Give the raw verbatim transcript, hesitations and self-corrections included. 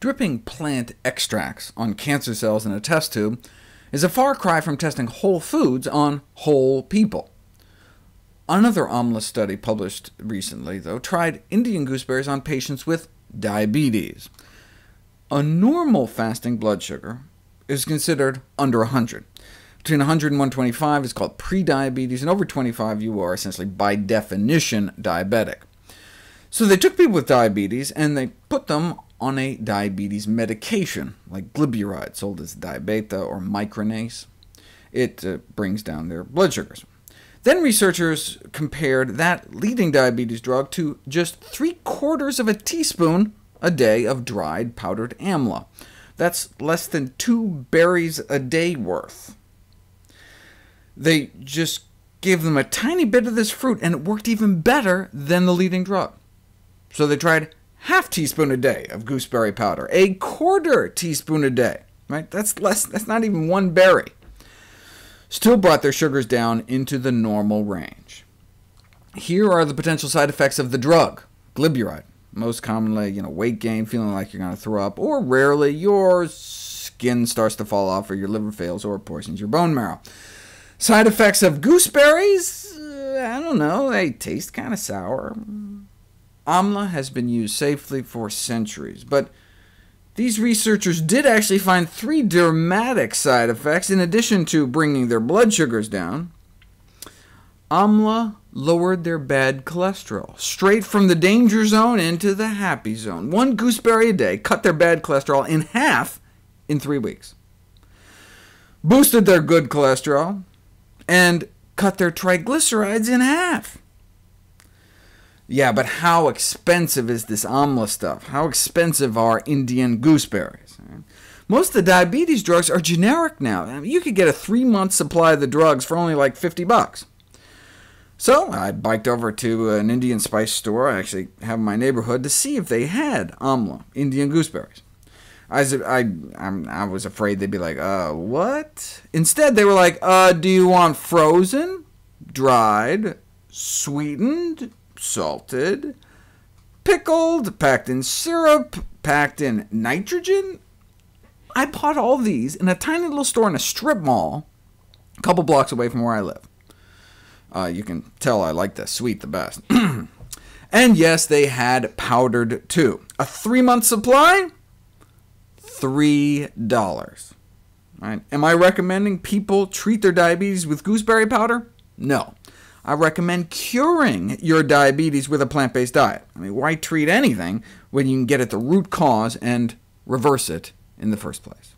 Dripping plant extracts on cancer cells in a test tube is a far cry from testing whole foods on whole people. Another Amla study published recently, though, tried Indian gooseberries on patients with diabetes. A normal fasting blood sugar is considered under one hundred. Between one hundred and one twenty-five is called prediabetes, and over twenty-five you are essentially, by definition, diabetic. So they took people with diabetes, and they put them on a diabetes medication, like glyburide, sold as Diabeta or Micronase. It uh, brings down their blood sugars. Then researchers compared that leading diabetes drug to just three-quarters of a teaspoon a day of dried powdered amla. That's less than two berries a day worth. They just gave them a tiny bit of this fruit, and it worked even better than the leading drug. So they tried half teaspoon a day of gooseberry powder, a quarter teaspoon a day. Right? That's less. That's not even one berry. Still brought their sugars down into the normal range. Here are the potential side effects of the drug, glyburide. Most commonly, you know, weight gain, feeling like you're going to throw up, or rarely your skin starts to fall off, or your liver fails, or poisons your bone marrow. Side effects of gooseberries? Uh, I don't know. They taste kind of sour. Amla has been used safely for centuries, but these researchers did actually find three dramatic side effects in addition to bringing their blood sugars down. Amla lowered their bad cholesterol, straight from the danger zone into the happy zone. One gooseberry a day cut their bad cholesterol in half in three weeks, boosted their good cholesterol, and cut their triglycerides in half. Yeah, but how expensive is this Amla stuff? How expensive are Indian gooseberries? Most of the diabetes drugs are generic now. I mean, you could get a three-month supply of the drugs for only like fifty bucks. So I biked over to an Indian spice store I actually have in my neighborhood to see if they had Amla, Indian gooseberries. I, I, I was afraid they'd be like, uh, what? Instead, they were like, uh, do you want frozen, dried, sweetened, salted, pickled, packed in syrup, packed in nitrogen? I bought all these in a tiny little store in a strip mall a couple blocks away from where I live. Uh, you can tell I like the sweet the best. And yes, they had powdered too. A three-month supply? three dollars. Right. Am I recommending people treat their diabetes with gooseberry powder? No. I recommend curing your diabetes with a plant-based diet. I mean, why treat anything when you can get at the root cause and reverse it in the first place?